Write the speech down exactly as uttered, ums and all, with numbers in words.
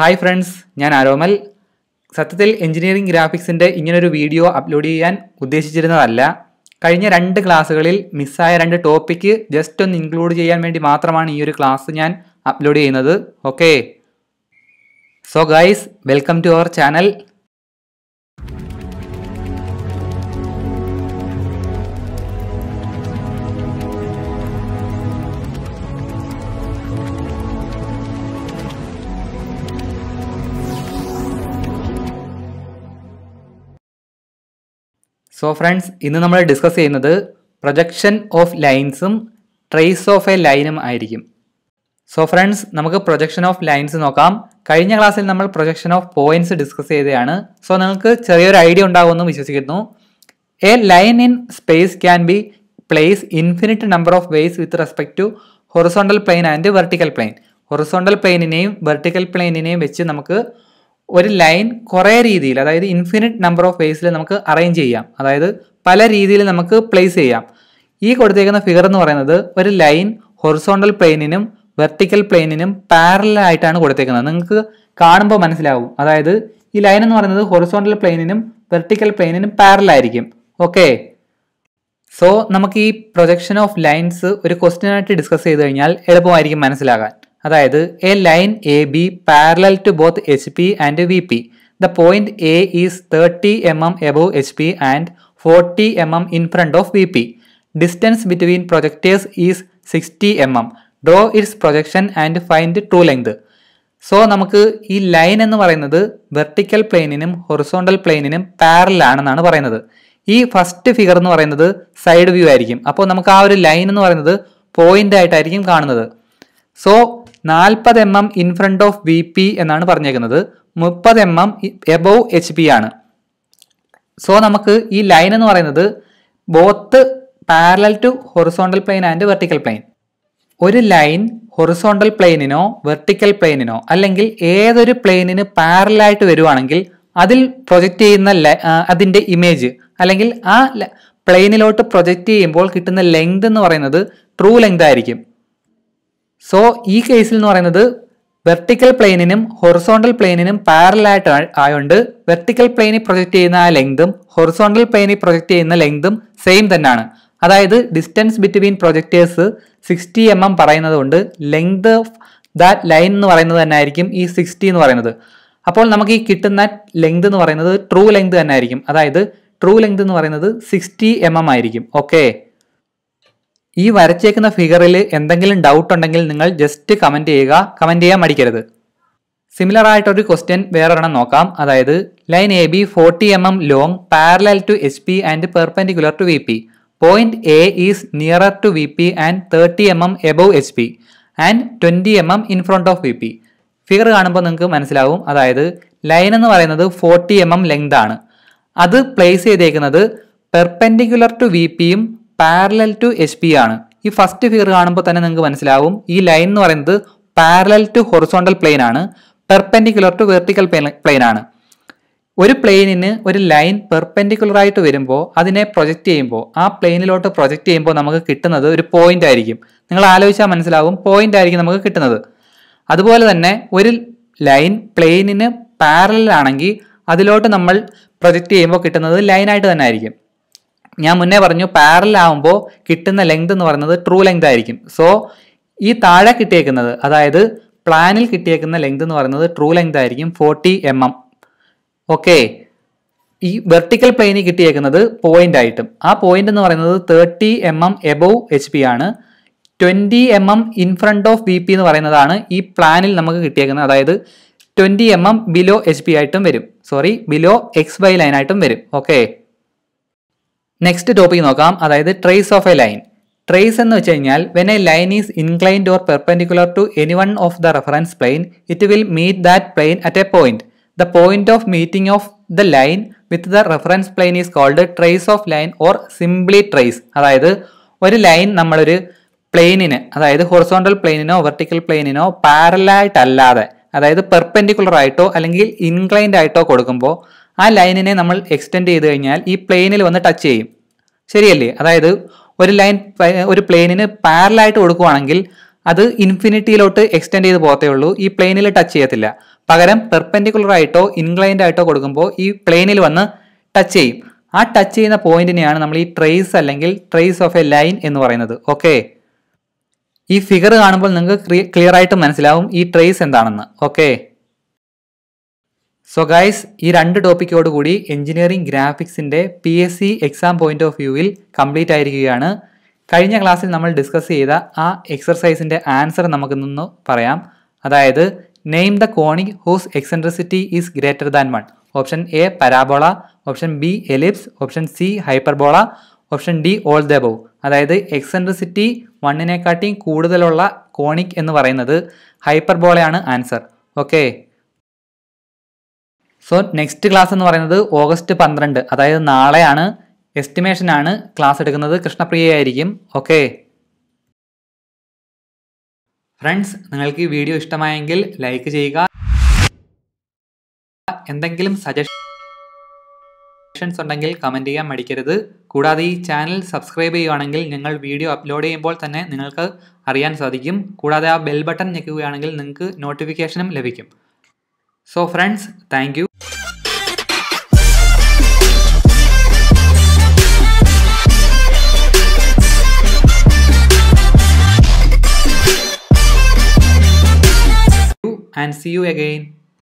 Hi friends ഞാൻ അരോമൽ സത്യത്തിൽ engineering ഗ്രാഫിക്സിന്റെ ഇങ്ങനെ ഒരു വീഡിയോ അപ്ലോഡ് ചെയ്യാൻ ഉദ്ദേശിച്ചിരുന്നതല്ല കഴിഞ്ഞ രണ്ട് ക്ലാസുകളിൽ മിസ്സായ രണ്ട് ടോപ്പിക് ജസ്റ്റ് ഒന്ന് ഇൻക്ലൂഡ് ചെയ്യാൻ വേണ്ടി മാത്രമാണ് ഈ ഒരു ക്ലാസ് ഞാൻ അപ്ലോഡ് ചെയ്യുന്നത് okay so guys welcome to our channel So friends, इन नम्मल डिस्कस चेय्युन्नतु projection of lines um trace of a line um आयिरिक्कुम. So friends, नमुक्कु projection of lines नोक्काम. കഴിഞ്ഞ ക്ലാസ്സിൽ നമ്മൾ projection of points ഡിസ്കസ് ചെയ്തതാണ്. So നിങ്ങൾക്ക് ചെറിയൊരു ഐഡിയ ഉണ്ടാവുമെന്ന് വിശ്വസിക്കുന്നു. A line in space can be placed infinite number of ways with respect to horizontal plane and vertical plane. Horizontal plane ഇനെയും vertical plane ഇനെയും വെച്ച് നമുക്ക് ഒരു ലൈൻ കുറേ രീതിയിൽ അതായത് ഇൻഫിനിറ്റ് നമ്പർ ഓഫ് വേസിൽ നമുക്ക് അറേഞ്ച് ചെയ്യാം അതായത് പല രീതിയിൽ നമുക്ക് പ്ലേസ് ചെയ്യാം ഈ കൊടുത്തേക്കുന്ന ഫിഗർ എന്ന് പറയുന്നത് ഒരു ലൈൻ ഹൊറിസോണ്ടൽ പ്ലെയിനിനും വെർട്ടിക്കൽ പ്ലെയിനിനും പാരലൽ ആയിട്ടാണ് കൊടുത്തേക്കുന്നത് നിങ്ങൾക്ക് കാണുമ്പോൾ മനസ്സിലാവും അതായത് ഈ ലൈൻ എന്ന് പറയുന്നത് ഹൊറിസോണ്ടൽ പ്ലെയിനിനും വെർട്ടിക്കൽ പ്ലെയിനിനും പാരലൽ ആയിരിക്കും ഓക്കേ സോ നമുക്ക് ഈ പ്രൊജക്ഷൻ ഓഫ് ലൈൻസ് ഒരു ക്വസ്റ്റ്യൻ ആയിട്ട് ഡിസ്കസ് ചെയ്തു കഴിഞ്ഞാൽ എളുപ്പമായിരിക്കും മനസ്സിലാക്കാൻ അതായത് A line A B parallel to both H P and V P the point A is thirty M M above H P and forty M M in front of V P distance between projectors is sixty M M draw its projection and find true length so നമുക്ക് ഈ line എന്ന് പറയുന്നത് vertical പ്ലെയിനിനും horizontal പ്ലെയിനിനും parallel ആണെന്നാണ് പറയുന്നത് ഈ first figure എന്ന് പറയുന്നത് സൈഡ് വ്യൂ ആയിരിക്കും അപ്പോൾ നമുക്ക് ആ ഒരു ലൈൻ എന്ന് പറയുന്നത് പോയിന്റ് ആയിട്ടായിരിക്കും കാണുന്നത് സോ നാൽപ്പത് M M in front of V P എന്നാണ് പറഞ്ഞേക്കുന്നത് മുപ്പത് M M above H P ആണ് സോ നമുക്ക് ഈ ലൈൻ എന്ന് പറയുന്നത് both parallel to horizontal plane and vertical plane ഒരു ലൈൻ ഹൊറിസോണ്ടൽ പ്ലെയിനിനോ വെർട്ടിക്കൽ പ്ലെയിനിനോ അല്ലെങ്കിൽ ഏതൊരു പ്ലെയിനിന് പാരലായിട്ട് വരുവാണെങ്കിൽ അതിൽ പ്രൊജക്റ്റ് ചെയ്യുന്ന അതിൻ്റെ ഇമേജ് അല്ലെങ്കിൽ ആ പ്ലെയിനിലോട്ട് പ്രൊജക്റ്റ് ചെയ്യുമ്പോൾ കിട്ടുന്ന ലെങ്ത് എന്ന് പറയുന്നത് ട്രൂ ലെങ്ത് ആയിരിക്കും സോ ഈ കേസിൽ എന്ന് പറയുന്നത് വെർട്ടിക്കൽ പ്ലെയിനിനും ഹൊറിസോണ്ടൽ പ്ലെയിനിനും പാരലായിട്ട് ആയതുകൊണ്ട് വെർട്ടിക്കൽ പ്ലെയിനിൽ പ്രൊജക്റ്റ് ചെയ്യുന്ന ആ ലെങ്തും ഹൊറിസോണ്ടൽ പ്ലെയിനിൽ പ്രൊജക്റ്റ് ചെയ്യുന്ന ലെങ്തും സെയിം തന്നെയാണ് അതായത് distance between projectors sixty M M പറയുന്നത് കൊണ്ട് ലെങ്ത് ഓഫ് ദാറ്റ് ലൈൻ എന്ന് പറയുന്നത് തന്നെ ആയിരിക്കും ഈ സിക്സ്റ്റി എന്ന് പറയുന്നത് അപ്പോൾ നമുക്ക് ഈ കിട്ടുന്ന ലെങ്ത് എന്ന് പറയുന്നത് ട്രൂ ലെങ്ത് തന്നെ ആയിരിക്കും അതായത് ട്രൂ ലെങ്ത് എന്ന് പറയുന്നത് സിക്സ്റ്റി എം എം ആയിരിക്കും ഓക്കെ ഈ വരച്ചേക്കുന്ന ഫിഗറിൽ എന്തെങ്കിലും ഡൗട്ട് ഉണ്ടെങ്കിൽ നിങ്ങൾ ജസ്റ്റ് കമൻറ്റ് ചെയ്യുക കമൻറ്റ് ചെയ്യാൻ മടിക്കരുത് സിമിലർ ആയിട്ടൊരു ക്വസ്റ്റ്യൻ വേറെ ഒരെണ്ണം നോക്കാം അതായത് line A B forty M M long parallel to H P and perpendicular to V P point A is nearer to V P and thirty M M above H P and twenty M M in front of V P figure കാണുമ്പോൾ നിങ്ങൾക്ക് മനസ്സിലാവും അതായത് line എന്ന് പറയുന്നത് forty M M length ആണ് അത് place ചെയ്തേക്കുന്നത് perpendicular to V പിയും പാരലൽ ടു എച്ച് പി ആണ് ഈ ഫസ്റ്റ് ഫിഗർ കാണുമ്പോൾ തന്നെ നിങ്ങൾക്ക് മനസ്സിലാവും ഈ ലൈൻ എന്ന് പറയുന്നത് പാരലൽ ടു ഹൊറിസോണ്ടൽ പ്ലെയിൻ ആണ് പെർപെൻഡിക്കുലർ ടു വെർട്ടിക്കൽ പ്ലെയിൻ ആണ് ഒരു പ്ലെയിനിന് ഒരു ലൈൻ പെർപെൻഡിക്കുലർ ആയിട്ട് വരുമ്പോൾ അതിനെ പ്രൊജക്റ്റ് ചെയ്യുമ്പോൾ ആ പ്ലെയിനിലോട്ട് പ്രൊജക്റ്റ് ചെയ്യുമ്പോൾ നമുക്ക് കിട്ടുന്നത് ഒരു പോയിന്റ് ആയിരിക്കും നിങ്ങൾ ആലോചിച്ചാൽ മനസ്സിലാവും പോയിന്റ് ആയിരിക്കും നമുക്ക് കിട്ടുന്നത് അതുപോലെ തന്നെ ഒരു ലൈൻ പ്ലെയിനിന് പാരലൽ ആണെങ്കിൽ അതിലോട്ട് നമ്മൾ പ്രൊജക്റ്റ് ചെയ്യുമ്പോൾ കിട്ടുന്നത് ലൈനായിട്ട് തന്നെ ആയിരിക്കും ഞാൻ മുന്നേ പറഞ്ഞു പാരലൽ ആവുമ്പോൾ കിട്ടുന്ന ലെങ്ത് എന്ന് പറയുന്നത് ട്രൂ ലെങ്ത് ആയിരിക്കും സോ ഈ താഴെ കിട്ടിയേക്കുന്നത് അതായത് പ്ലാനിൽ കിട്ടിയേക്കുന്ന ലെങ്ത് എന്ന് പറയുന്നത് ട്രൂ ലെങ്ത് ആയിരിക്കും ഫോർട്ടി എം എം ഓക്കെ ഈ വെർട്ടിക്കൽ പ്ലെയിനിൽ കിട്ടിയേക്കുന്നത് പോയിന്റ് ആയിട്ടും ആ പോയിന്റ് എന്ന് പറയുന്നത് thirty M M above H P ആണ് twenty M M in front of V P എന്ന് പറയുന്നതാണ് ഈ പ്ലാനിൽ നമുക്ക് കിട്ടിയേക്കുന്നത് അതായത് twenty M M below H P ആയിട്ടും വരും സോറി ബിലോ എക്സ് വൈ ലൈനായിട്ടും വരും ഓക്കെ നെക്സ്റ്റ് ടോപ്പിക് നോക്കാം അതായത് trace of a line trace എന്ന് വെച്ച് കഴിഞ്ഞാൽ when a line is inclined or perpendicular to any one of the reference plane it will meet that plane at a point the point of meeting of the line with the reference plane is called trace of line or simply trace അതായത് ഒരു line നമ്മളൊരു പ്ലെയിനിന് അതായത് horizontal പ്ലെയിനിനോ vertical പ്ലെയിനിനോ പാരലായിട്ടല്ലാതെ അതായത് perpendicular ആയിട്ടോ അല്ലെങ്കിൽ inclined ആയിട്ടോ കൊടുക്കുമ്പോൾ ആ ലൈനിനെ നമ്മൾ എക്സ്റ്റെൻഡ് ചെയ്ത് കഴിഞ്ഞാൽ ഈ പ്ലെയിനിൽ വന്ന് ടച്ച് ചെയ്യും ശരിയല്ലേ അതായത് ഒരു ലൈൻ ഒരു പ്ലെയിനിന് പാരലായിട്ട് കൊടുക്കുകയാണെങ്കിൽ അത് ഇൻഫിനിറ്റിയിലോട്ട് എക്സ്റ്റെൻഡ് ചെയ്ത് പോകത്തേ ഉള്ളൂ, ഈ പ്ലെയിനിൽ ടച്ച് ചെയ്യത്തില്ല. പകരം പെർപെൻഡിക്കുലർ ആയിട്ടോ ഇൻക്ലൈൻഡ് ആയിട്ടോ കൊടുക്കുമ്പോൾ ഈ പ്ലെയിനിൽ വന്ന് ടച്ച് ചെയ്യും. ആ ടച്ച് ചെയ്യുന്ന പോയിന്റിനെയാണ് നമ്മൾ ഈ ട്രേസ് അല്ലെങ്കിൽ ട്രേസ് ഓഫ് എ ലൈൻ എന്ന് പറയുന്നത്. ഓക്കെ, ഈ ഫിഗർ കാണുമ്പോൾ നിങ്ങൾക്ക് ക്ലിയർ ആയിട്ട് മനസ്സിലാവും ഈ ട്രേസ് എന്താണെന്ന്. ഓക്കെ, സോ ഗൈസ്, ഈ രണ്ട് ടോപ്പിക്കോട് കൂടി എഞ്ചിനീയറിംഗ് ഗ്രാഫിക്സിൻ്റെ P S C exam point of വ്യൂവിൽ കംപ്ലീറ്റ് ആയിരിക്കുകയാണ്. കഴിഞ്ഞ ക്ലാസ്സിൽ നമ്മൾ ഡിസ്കസ് ചെയ്ത ആ എക്സർസൈസിൻ്റെ ആൻസർ നമുക്ക് നിന്ന് പറയാം. അതായത് name the conic whose eccentricity is greater than one. Option A parabola, option B ellipse, option C hyperbola, option D all the above. അതായത് എക്സെൻട്രിസിറ്റി വണ്ണിനെക്കാട്ടിയും കൂടുതലുള്ള കോണിക് എന്ന് പറയുന്നത് ഹൈപ്പർബോളയാണ് answer. Okay, so next class എന്ന് പറയുന്നത് ഓഗസ്റ്റ് പന്ത്രണ്ട്, അതായത് നാളെയാണ്. എസ്റ്റിമേഷനാണ് ക്ലാസ് എടുക്കുന്നത്. കൃഷ്ണപ്രിയയായിരിക്കും. ഓക്കെ ഫ്രണ്ട്സ്, നിങ്ങൾക്ക് ഈ വീഡിയോ ഇഷ്ടമായെങ്കിൽ ലൈക്ക് ചെയ്യുക. എന്തെങ്കിലും സജഷൻസ് ഉണ്ടെങ്കിൽ കമൻറ്റ് ചെയ്യാൻ മടിക്കരുത്. കൂടാതെ ഈ ചാനൽ സബ്സ്ക്രൈബ് ചെയ്യുകയാണെങ്കിൽ നിങ്ങൾ വീഡിയോ അപ്ലോഡ് ചെയ്യുമ്പോൾ തന്നെ നിങ്ങൾക്ക് അറിയാൻ സാധിക്കും. കൂടാതെ ആ ബെൽ ബട്ടൺ ഞെക്കുകയാണെങ്കിൽ നിങ്ങൾക്ക് നോട്ടിഫിക്കേഷനും ലഭിക്കും. So friends, thank you. And see you again.